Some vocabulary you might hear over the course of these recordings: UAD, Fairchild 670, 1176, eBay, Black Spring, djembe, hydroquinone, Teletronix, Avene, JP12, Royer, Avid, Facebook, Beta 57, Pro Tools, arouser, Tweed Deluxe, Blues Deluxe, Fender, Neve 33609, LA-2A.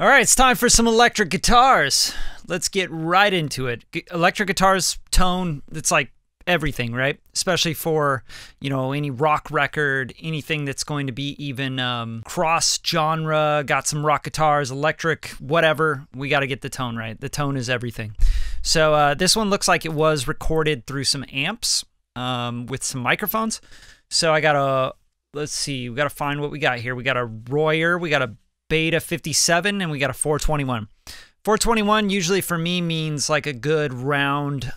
All right, it's time for some electric guitars. Let's get right into it. Electric guitars, tone, it's like everything, right? Especially for, you know, any rock record, anything that's going to be even cross genre, got some rock guitars, electric, whatever. We got to get the tone right. The tone is everything. So this one looks like it was recorded through some amps with some microphones. So I got a, let's see, we got to find what we got here. We got a Royer, we got a Beta 57, and we got a 421. 421 usually for me means like a good round,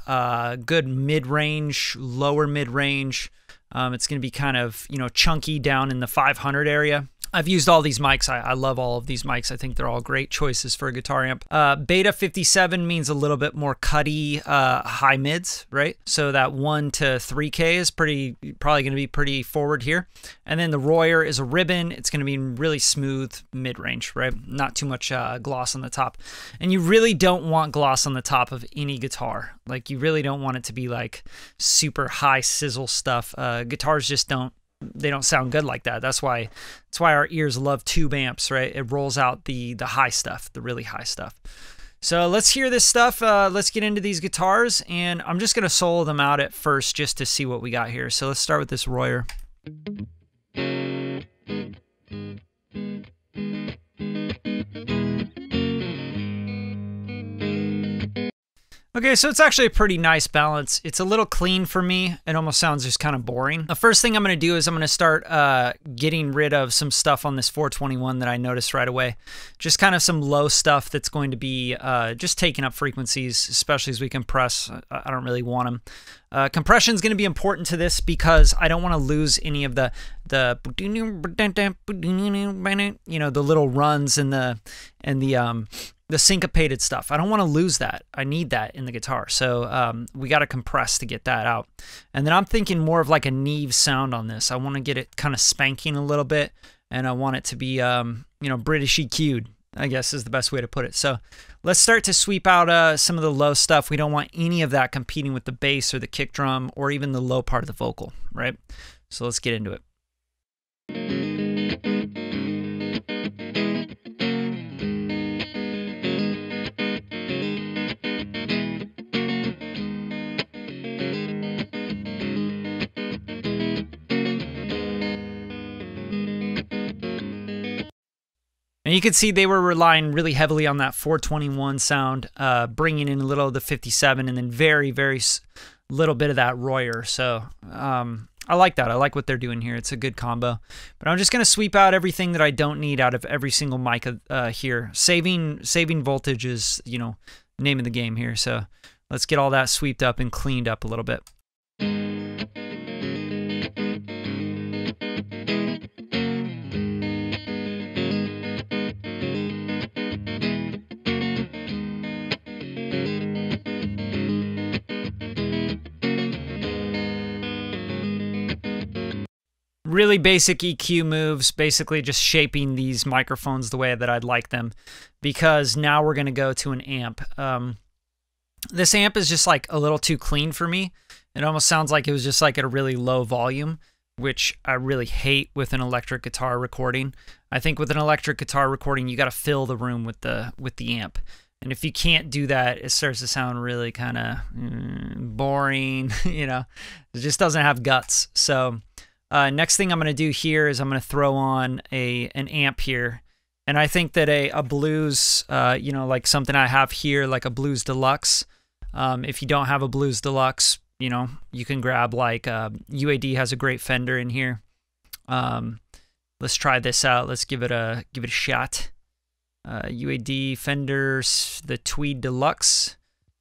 good mid-range, lower mid-range. It's going to be kind of, you know, chunky down in the 500 area. I've used all these mics. I love all of these mics. I think they're all great choices for a guitar amp. Beta 57 means a little bit more cutty, high mids, right? So that 1 to 3K is probably going to be pretty forward here. And then the Royer is a ribbon. It's going to be really smooth mid-range, right? Not too much gloss on the top. And you really don't want gloss on the top of any guitar. Like, you really don't want it to be like super high sizzle stuff. Guitars just don't. They don't sound good like that. That's why our ears love tube amps, right? It rolls out the high stuff, the really high stuff. So let's hear this stuff. Let's get into these guitars, and I'm just gonna solo them out at first just to see what we got here. So let's start with this Royer. Okay, so it's actually a pretty nice balance. It's a little clean for me. It almost sounds just kind of boring. The first thing I'm going to do is I'm going to start getting rid of some stuff on this 421 that I noticed right away. Just kind of some low stuff that's going to be just taking up frequencies, especially as we compress. I don't really want them. Compression is going to be important to this because I don't want to lose any of the you know, the little runs and the syncopated stuff. I don't want to lose that. I need that in the guitar. So we got to compress to get that out. And then I'm thinking more of like a Neve sound on this. I want to get it kind of spanking a little bit, and I want it to be, you know, British EQ'd, I guess is the best way to put it. So let's start to sweep out some of the low stuff. We don't want any of that competing with the bass or the kick drum or even the low part of the vocal, right? So let's get into it. And you can see they were relying really heavily on that 421 sound, bringing in a little of the 57 and then very, very little bit of that Royer. So I like that. I like what they're doing here. It's a good combo. But I'm just going to sweep out everything that I don't need out of every single mic here. Saving voltage is, you know, the name of the game here. So let's get all that sweeped up and cleaned up a little bit. Really basic EQ moves, basically just shaping these microphones the way that I'd like them, because now we're going to go to an amp. This amp is just like a little too clean for me. It almost sounds like it was just like at a really low volume, which I really hate with an electric guitar recording. I think with an electric guitar recording, you got to fill the room with the amp. And if you can't do that, it starts to sound really kind of boring, you know, it just doesn't have guts. So next thing I'm going to do here is I'm going to throw on an amp here. And I think that a Blues, you know, like something I have here, like a Blues Deluxe. If you don't have a Blues Deluxe, you know, you can grab like UAD has a great Fender in here. Let's try this out. Let's give it a shot. UAD Fender's the Tweed Deluxe.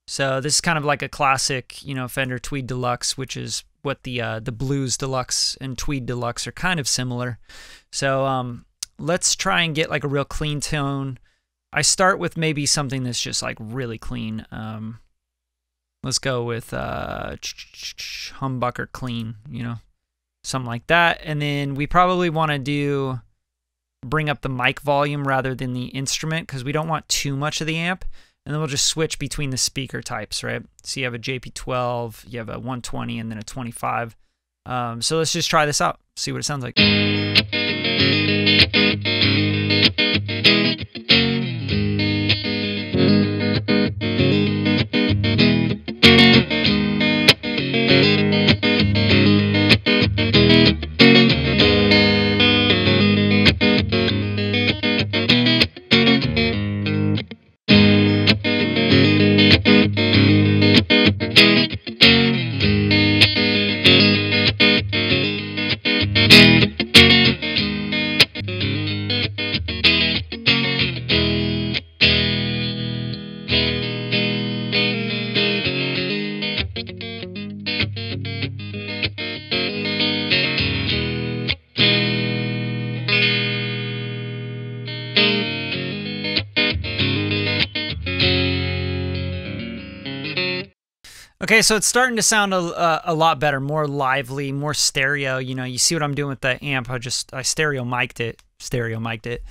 So this is kind of like a classic, you know, Fender Tweed Deluxe, which is what the Blues Deluxe and Tweed Deluxe are kind of similar. So let's try and get like a real clean tone. I start with maybe something that's just like really clean. Let's go with humbucker clean, you know, something like that. And then we probably want to bring up the mic volume rather than the instrument, because we don't want too much of the amp. And then we'll just switch between the speaker types, right? So you have a JP12, you have a 120, and then a 25. So let's just try this out, see what it sounds like. Okay, so it's starting to sound a lot better, more lively, more stereo. You know, you see what I'm doing with the amp. I stereo mic'd it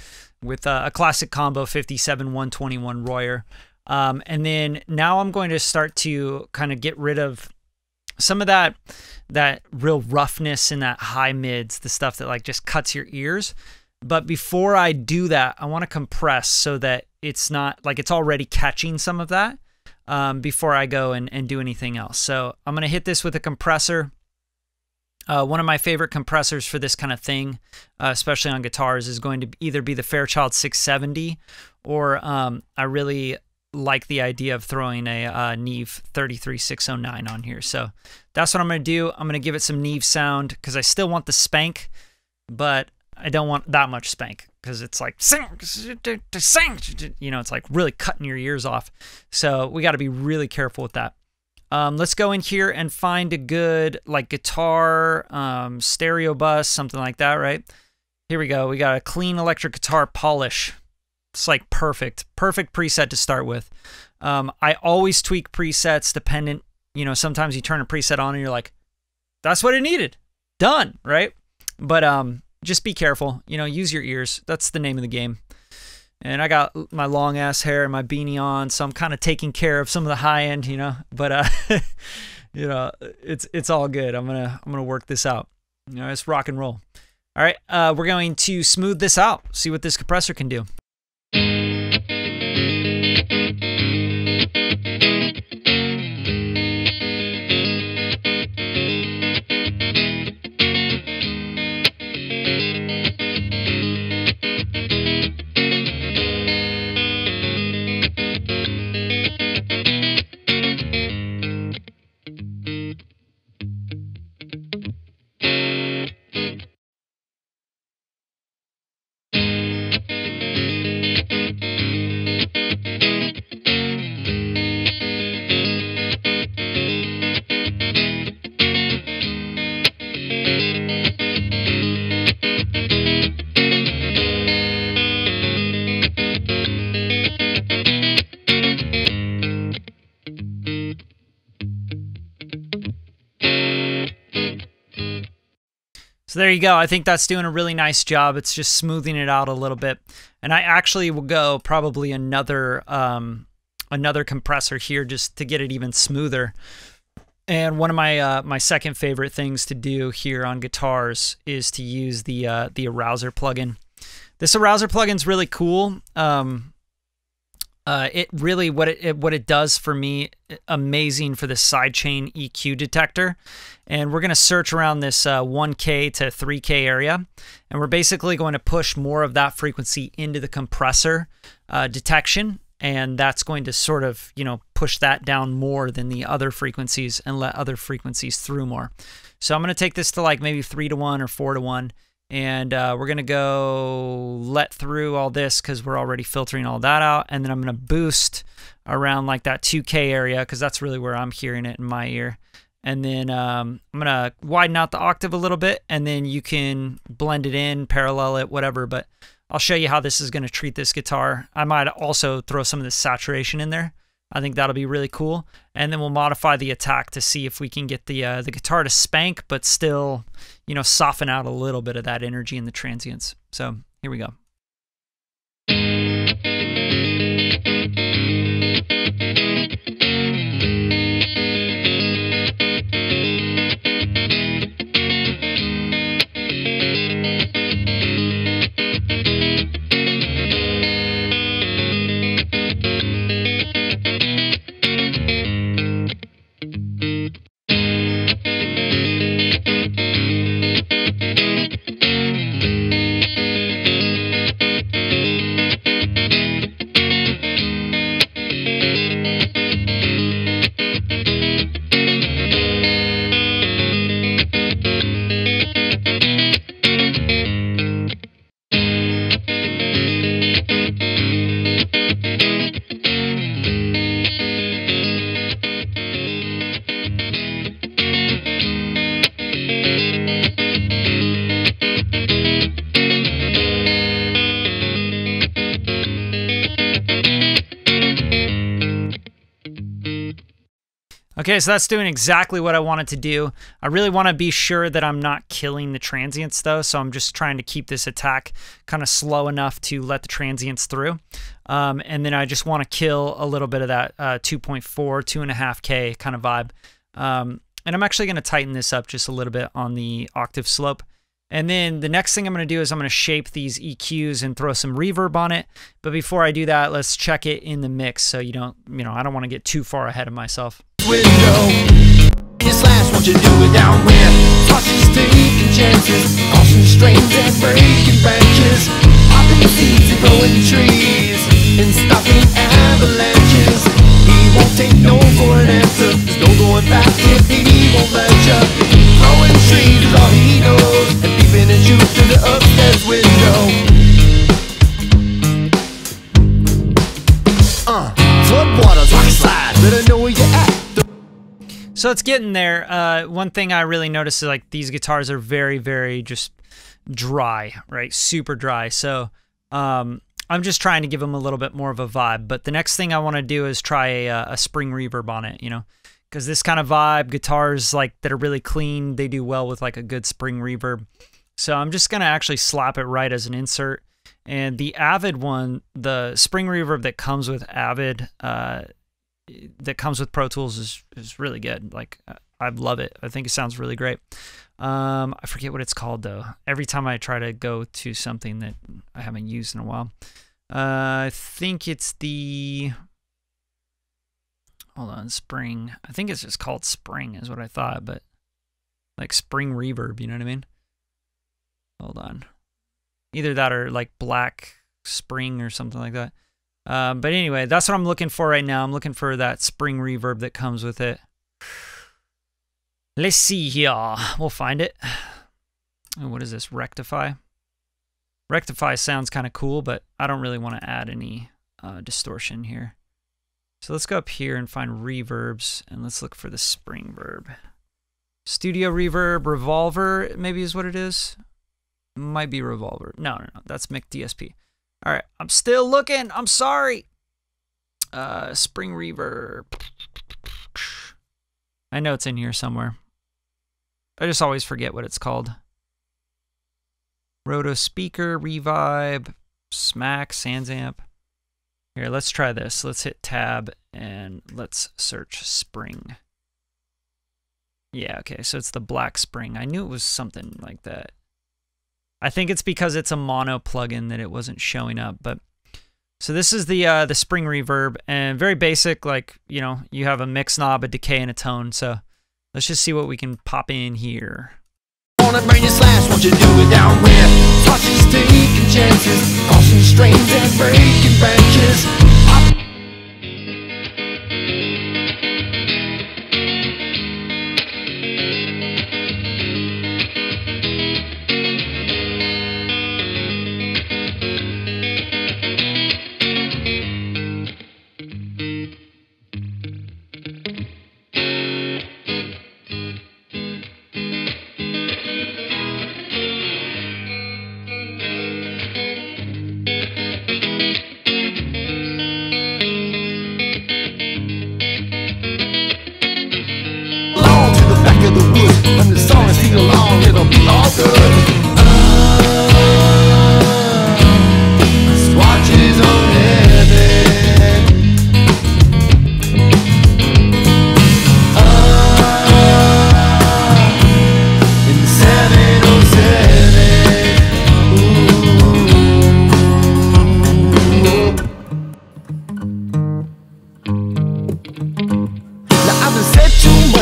with a classic combo 57 121 Royer. And then now I'm going to start to kind of get rid of some of that real roughness and that high mids, the stuff that like just cuts your ears. But before I do that, I want to compress so that it's not like it's already catching some of that before I go and do anything else. So I'm going to hit this with a compressor. One of my favorite compressors for this kind of thing, especially on guitars, is going to either be the Fairchild 670 or I really like the idea of throwing a Neve 33609 on here. So that's what I'm going to do. I'm going to give it some Neve sound because I still want the spank, but I don't want that much spank because it's like, you know, it's like really cutting your ears off. So we got to be really careful with that. Let's go in here and find a good like guitar, stereo bus, something like that, right? Here we go. We got a clean electric guitar polish. It's like perfect preset to start with. I always tweak presets dependent, you know, sometimes you turn a preset on and you're like, that's what it needed. Done, right? But just be careful, you know, use your ears. That's the name of the game. And I got my long ass hair and my beanie on, so I'm kind of taking care of some of the high end, you know, but you know, it's all good. I'm going to work this out. You know, it's rock and roll. All right, we're going to smooth this out. See what this compressor can do. So there you go. I think that's doing a really nice job. It's just smoothing it out a little bit. And I actually will go probably another compressor here just to get it even smoother. And one of my my second favorite things to do here on guitars is to use the arouser plugin. This arouser plugin's really cool. It really what it does for me, amazing for the sidechain EQ detector. And we're going to search around this 1K to 3K area, and we're basically going to push more of that frequency into the compressor detection, and that's going to sort of, you know, push that down more than the other frequencies and let other frequencies through more. So I'm going to take this to like maybe 3:1 or 4:1, and we're going to go let through all this because we're already filtering all that out. And then I'm going to boost around like that 2K area because that's really where I'm hearing it in my ear. And then I'm going to widen out the octave a little bit, and then you can blend it in, parallel it, whatever. But I'll show you how this is going to treat this guitar. I might also throw some of the saturation in there. I think that'll be really cool. And then we'll modify the attack to see if we can get the guitar to spank, but still, you know, soften out a little bit of that energy in the transients. So here we go. Okay, so that's doing exactly what I wanted to do. I really want to be sure that I'm not killing the transients though, so I'm just trying to keep this attack kind of slow enough to let the transients through. And then I just want to kill a little bit of that 2.4, 2.5K kind of vibe. And I'm actually going to tighten this up just a little bit on the octave slope. And then the next thing I'm going to do is I'm going to shape these EQs and throw some reverb on it. But before I do that, let's check it in the mix so you don't, you know, I don't want to get too far ahead of myself. So it's getting there. One thing I really noticed is like these guitars are very, very just dry, right? Super dry. So I'm just trying to give them a little bit more of a vibe. But the next thing I want to do is try a spring reverb on it, you know, because this kind of vibe, guitars like that are really clean, they do well with like a good spring reverb. So I'm just going to actually slap it right as an insert. And the Avid one, the spring reverb that comes with Avid, that comes with Pro Tools is really good. Like, I love it. I think it sounds really great. I forget what it's called though. Every time I try to go to something that I haven't used in a while. I think it's the, hold on, Spring. I think it's just called Spring is what I thought, but like Spring Reverb, you know what I mean? Hold on. Either that or like Black Spring or something like that. But anyway, that's what I'm looking for right now. I'm looking for that spring reverb that comes with it. Let's see here. We'll find it. And what is this? Rectify. Rectify sounds kind of cool, but I don't really want to add any distortion here. So let's go up here and find reverbs, and let's look for the spring verb. Studio reverb, revolver, maybe is what it is. Might be revolver. No. That's MIC DSP. All right, I'm still looking. I'm sorry. Spring reverb. I know it's in here somewhere. I just always forget what it's called. Roto speaker, revibe, smack, sans amp. Here, let's try this. Let's hit tab and let's search spring. Yeah, okay, so it's the Black Spring. I knew it was something like that. I think it's because it's a mono plugin that it wasn't showing up. But so this is the spring reverb, and very basic, like, you know, you have a mix knob, a decay, and a tone. So let's just see what we can pop in here.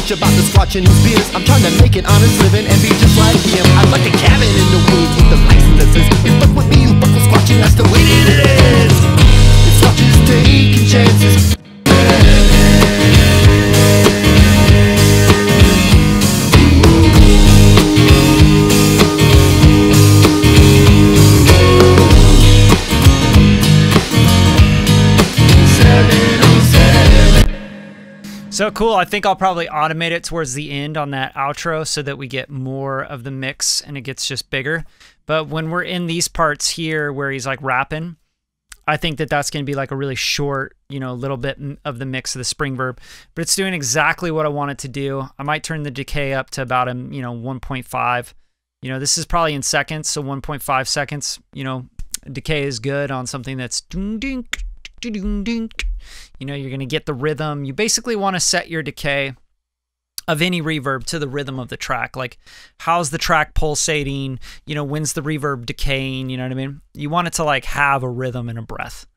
About the squatch and his beers, I'm trying to make an honest living and be just like him. I'm like a cabin in the woods with the licenses. You fuck with me, you fuck with squatch, and that's the way it is. It's squatches taking chances. So cool. I think I'll probably automate it towards the end on that outro so that we get more of the mix and it gets just bigger. But when we're in these parts here where he's like rapping, I think that that's going to be like a really short, you know, little bit of the mix of the spring verb, but it's doing exactly what I want it to do. I might turn the decay up to about, you know, 1.5. You know, this is probably in seconds, so 1.5 seconds, you know, decay is good on something that's ding, ding, ding, ding. You know, you're going to get the rhythm. You basically want to set your decay of any reverb to the rhythm of the track. Like, how's the track pulsating? You know, when's the reverb decaying? You know what I mean? You want it to like have a rhythm and a breath.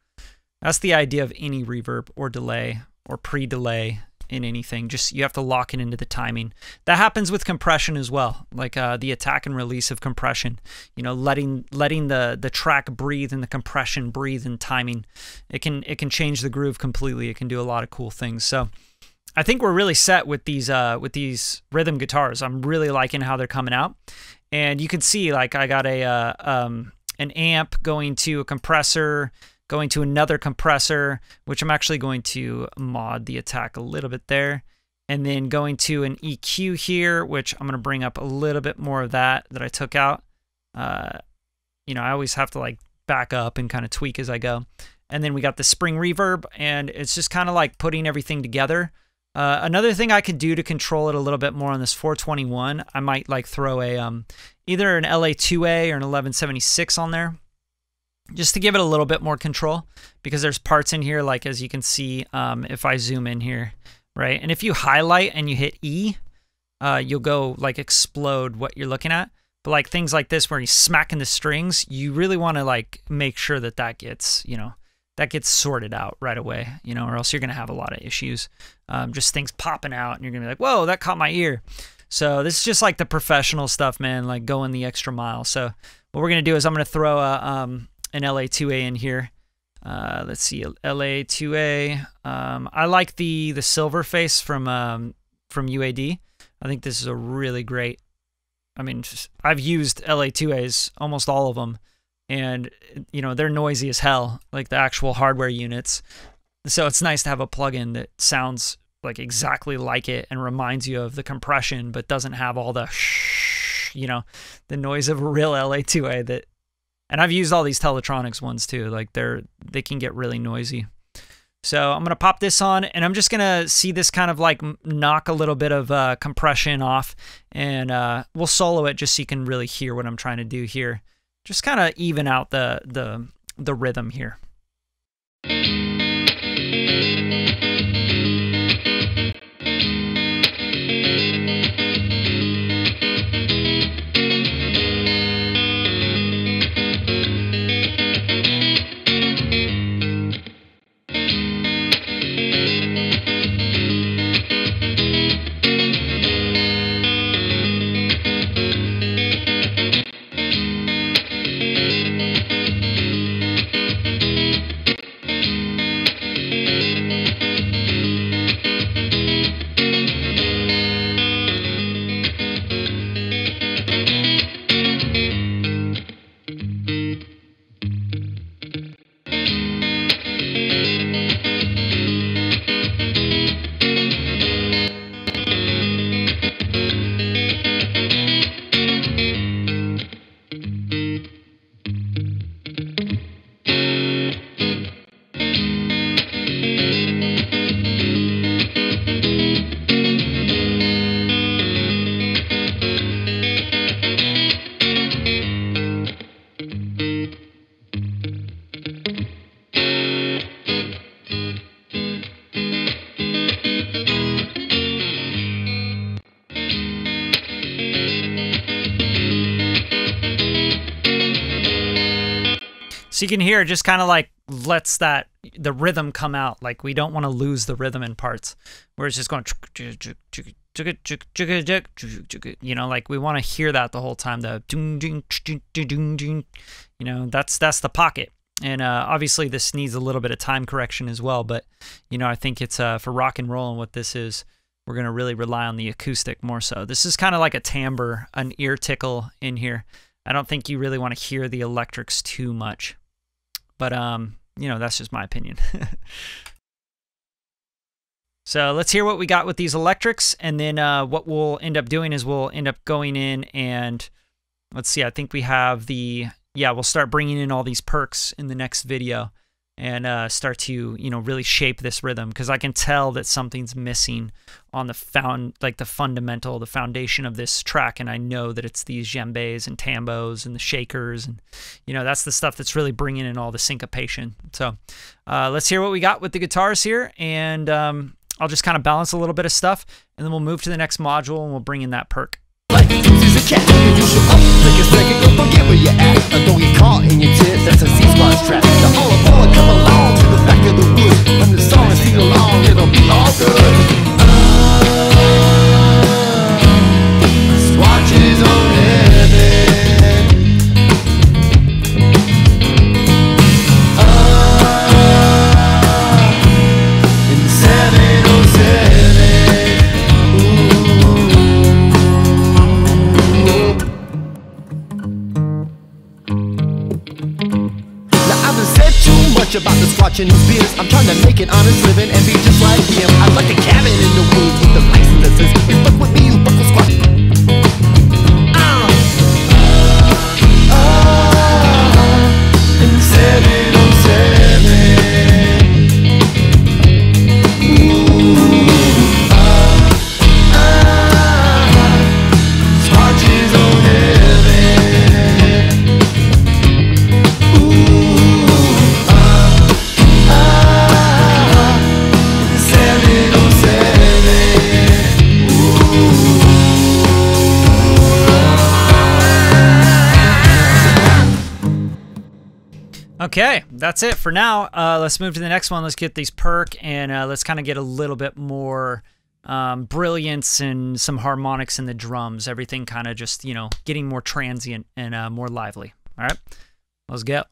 That's the idea of any reverb or delay or pre-delay in anything. Just, you have to lock it into the timing. That happens with compression as well, like the attack and release of compression. You know, letting the track breathe and the compression breathe in timing. It can change the groove completely. It can do a lot of cool things. So I think we're really set with these rhythm guitars. I'm really liking how they're coming out, and you can see like I got a an amp going to a compressor, going to another compressor, which I'm actually going to mod the attack a little bit there, and then going to an EQ here, which I'm gonna bring up a little bit more of that I took out. You know, I always have to like back up and kind of tweak as I go, and then we got the spring reverb, and it's just kind of like putting everything together. Another thing I could do to control it a little bit more on this 421, I might like throw a either an LA-2A or an 1176 on there, just to give it a little bit more control, because there's parts in here, like as you can see, if I zoom in here, right? And if you highlight and you hit E, you'll go like explode what you're looking at. But like things like this where you're smacking the strings, you really want to like make sure that that gets, you know, that gets sorted out right away, you know, or else you're going to have a lot of issues. Just things popping out and you're going to be like, whoa, that caught my ear. So this is just like the professional stuff, man, like going the extra mile. So what we're going to do is I'm going to throw a, an LA-2A in here. Let's see, LA-2A. I like the silver face from UAD. I think this is a really great, I mean, just, I've used LA-2As, almost all of them. And, you know, they're noisy as hell, like the actual hardware units. So it's nice to have a plugin that sounds like exactly like it and reminds you of the compression, but doesn't have all the shh, you know, the noise of a real LA-2A that, and I've used all these Teletronix ones too. Like they can get really noisy. So I'm going to pop this on, and I'm just going to see this kind of like knock a little bit of compression off, and we'll solo it just so you can really hear what I'm trying to do here. Just kind of even out the rhythm here. So you can hear it just kind of like lets that the rhythm come out. Like we don't want to lose the rhythm in parts where it's just going, you know, like we want to hear that the whole time. The, you know, that's the pocket. And obviously this needs a little bit of time correction as well. But, you know, I think it's for rock and roll and what this is, we're going to really rely on the acoustic more so. This is kind of like a timbre, an ear tickle in here. I don't think you really want to hear the electrics too much. But, you know, that's just my opinion. So let's hear what we got with these electrics. And then what we'll end up doing is we'll end up going in and let's see, I think we have the, yeah, we'll start bringing in all these perks in the next video. and start to, you know, really shape this rhythm, because I can tell that something's missing on the foundation of this track, and I know that it's these djembes and tambos and the shakers, and you know, that's the stuff that's really bringing in all the syncopation. So let's hear what we got with the guitars here, and I'll just kind of balance a little bit of stuff, and then we'll move to the next module and we'll bring in that perk. About the squatch and his beers, I'm trying to make an honest living and be just like him. I like a cabin in the woods with the licenses. You fuck with me, you fuck with squat. And 707. Ooh, squatch is on heaven. Ooh. Okay, that's it for now. Let's move to the next one. Let's get these perk, and let's kind of get a little bit more brilliance and some harmonics in the drums. Everything kind of just, you know, getting more transient and more lively. All right, let's go.